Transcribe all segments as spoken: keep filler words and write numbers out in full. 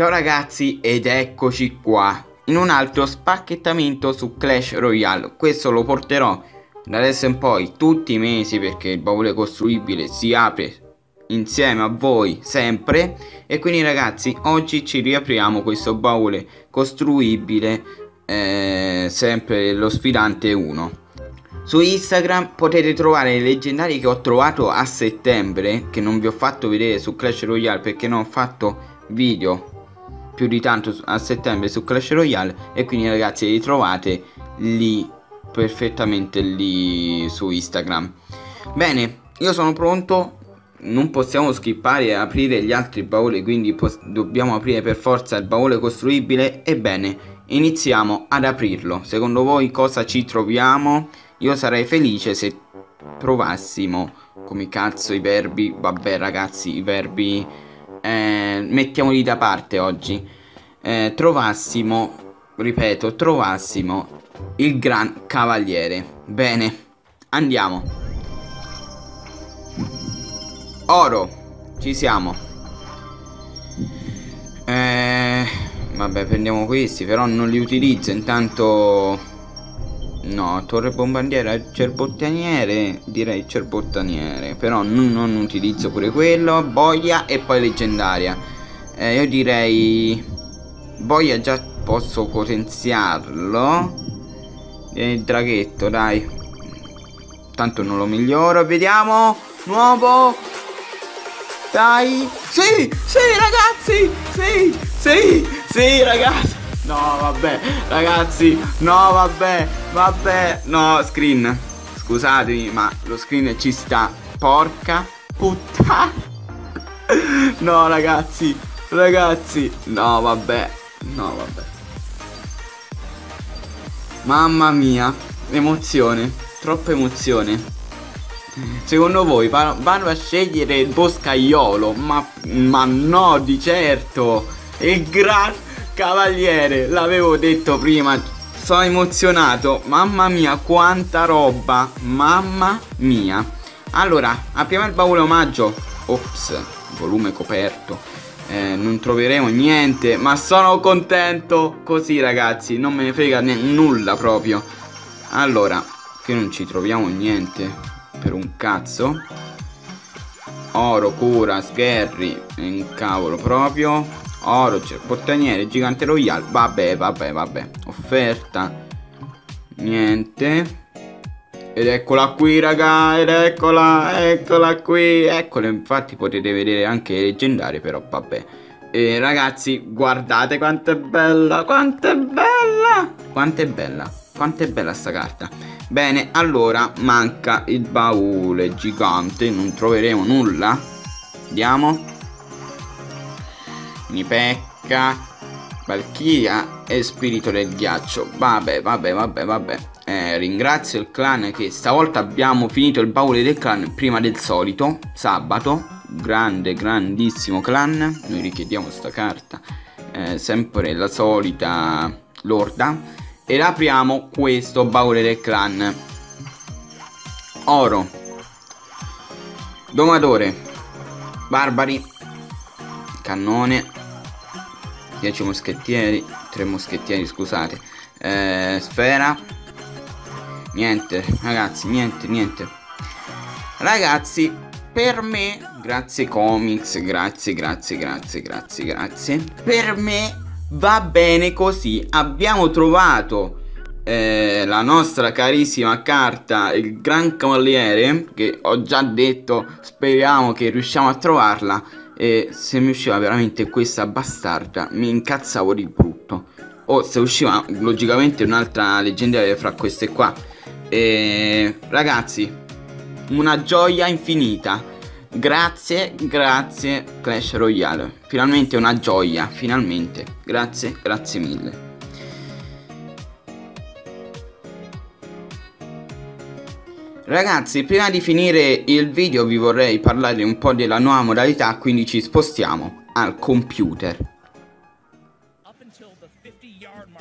Ciao ragazzi ed eccoci qua in un altro spacchettamento su Clash Royale. Questo lo porterò da adesso in poi tutti i mesi, perché il baule costruibile si apre insieme a voi sempre. E quindi ragazzi, oggi ci riapriamo questo baule costruibile, eh, sempre lo sfidante uno. Su Instagram potete trovare i leggendari che ho trovato a settembre, che non vi ho fatto vedere su Clash Royale perché non ho fatto video più di tanto a settembre su Clash Royale, e quindi ragazzi li trovate lì, perfettamente lì su Instagram. Bene, io sono pronto, non possiamo skippare e aprire gli altri bauli, quindi dobbiamo aprire per forza il baule costruibile. Ebbene, iniziamo ad aprirlo. Secondo voi cosa ci troviamo? Io sarei felice se trovassimo, come cazzo i verbi, vabbè ragazzi i verbi eh, mettiamoli da parte oggi, eh, trovassimo, ripeto, trovassimo il gran cavaliere. Bene, andiamo. Oro, ci siamo. eh, Vabbè, prendiamo questi, però non li utilizzo intanto. No, torre bombardiera, cerbottaniere, direi cerbottaniere, però non, non utilizzo pure quello. Boia e poi leggendaria, eh, io direi boia, già posso potenziarlo. E il draghetto, dai, tanto non lo miglioro. Vediamo, nuovo, dai, sì, sì ragazzi, sì, sì, sì ragazzi. No vabbè ragazzi, no vabbè, vabbè, no screen, scusatemi ma lo screen ci sta, porca puttana. No ragazzi, ragazzi, no vabbè, no vabbè. Mamma mia, emozione, troppa emozione. Secondo voi vanno a scegliere il boscaiolo? Ma, ma no di certo, il gran cavaliere, l'avevo detto prima. Sono emozionato, mamma mia quanta roba, mamma mia. Allora apriamo il baule omaggio. Ops, volume coperto, eh, non troveremo niente, ma sono contento così ragazzi, non me ne frega nulla proprio. Allora, che non ci troviamo niente per un cazzo. Oro, cura, sgherri, un cavolo proprio. Oro, portaniere, gigante royale, vabbè, vabbè, vabbè. Offerta, niente. Ed eccola qui raga, ed eccola, eccola qui, eccola. Infatti potete vedere anche le leggendarie, però vabbè. E ragazzi, guardate quanto è bella, quanto è bella, quanto è bella, quanto è bella sta carta. Bene, allora manca il baule gigante, non troveremo nulla. Vediamo. Nipecca, Valchiria e spirito del ghiaccio. Vabbè, vabbè, vabbè, vabbè. Eh, ringrazio il clan che stavolta abbiamo finito il baule del clan prima del solito. Sabato. Grande, grandissimo clan. Noi richiediamo sta carta. Eh, sempre la solita lorda. Ed apriamo questo baule del clan. Oro. Domatore. Barbari. Cannone. dieci moschettieri, tre moschettieri scusate, eh, sfera, niente ragazzi, niente, niente ragazzi. Per me, grazie comics, grazie, grazie, grazie, grazie, grazie, per me va bene così. Abbiamo trovato eh, la nostra carissima carta, il gran cavaliere, che ho già detto, speriamo che riusciamo a trovarla. E se mi usciva veramente questa bastarda mi incazzavo di brutto. O se usciva logicamente un'altra leggendaria fra queste qua. E ragazzi, una gioia infinita. Grazie, grazie Clash Royale. Finalmente una gioia, finalmente. Grazie, grazie mille. Ragazzi, prima di finire il video vi vorrei parlare un po' della nuova modalità, quindi ci spostiamo al computer.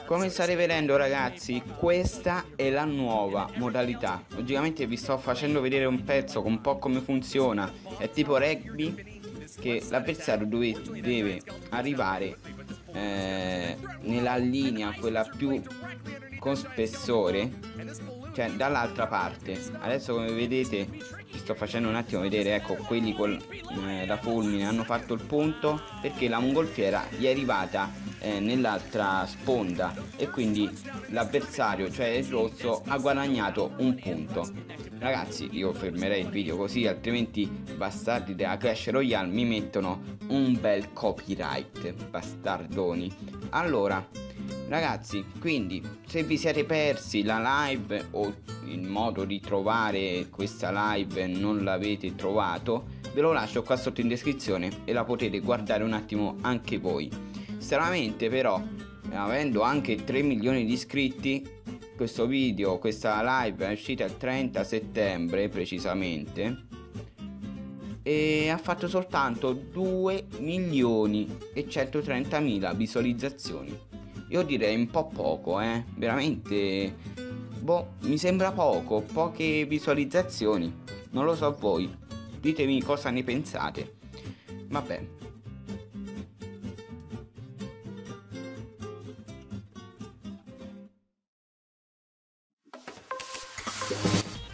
Come state vedendo ragazzi, questa è la nuova modalità. Logicamente vi sto facendo vedere un pezzo, un po' come funziona. È tipo rugby, che l'avversario deve arrivare eh, nella linea quella più con spessore, cioè dall'altra parte. Adesso come vedete vi sto facendo un attimo vedere, ecco, quelli con eh, la fulmine hanno fatto il punto perché la mongolfiera gli è arrivata eh, nell'altra sponda e quindi l'avversario, cioè il rosso, ha guadagnato un punto. Ragazzi, io fermerei il video così, altrimenti i bastardi della Clash Royale mi mettono un bel copyright, bastardoni. Allora ragazzi, quindi se vi siete persi la live o il modo di trovare questa live non l'avete trovato, ve lo lascio qua sotto in descrizione e la potete guardare un attimo anche voi. Stranamente però, avendo anche tre milioni di iscritti, questo video, questa live è uscita il trenta settembre precisamente e ha fatto soltanto due milioni e centotrentamila visualizzazioni. Io direi un po' poco, eh, veramente, boh, mi sembra poco, poche visualizzazioni, non lo so voi, ditemi cosa ne pensate, vabbè.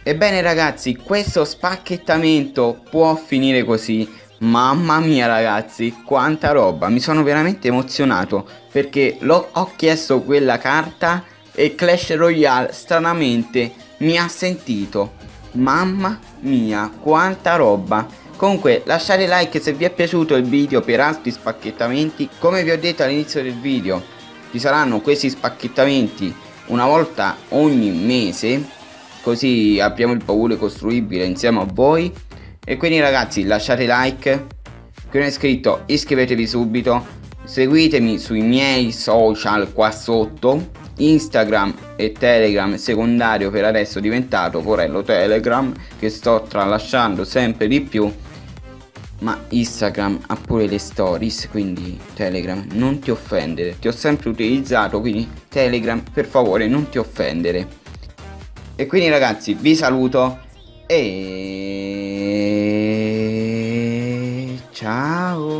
Ebbene ragazzi, questo spacchettamento può finire così. Mamma mia ragazzi, quanta roba, mi sono veramente emozionato perché l'ho, ho chiesto quella carta e Clash Royale stranamente mi ha sentito. Mamma mia, quanta roba. Comunque lasciate like se vi è piaciuto il video per altri spacchettamenti. Come vi ho detto all'inizio del video, ci saranno questi spacchettamenti una volta ogni mese, così abbiamo il baule costruibile insieme a voi. E quindi ragazzi, lasciate like, chi non è iscritto iscrivetevi subito, seguitemi sui miei social qua sotto, Instagram e Telegram secondario, per adesso è diventato forello Telegram che sto tralasciando sempre di più, ma Instagram ha pure le stories, quindi Telegram non ti offendere, ti ho sempre utilizzato, quindi Telegram per favore non ti offendere. E quindi ragazzi vi saluto e ciao.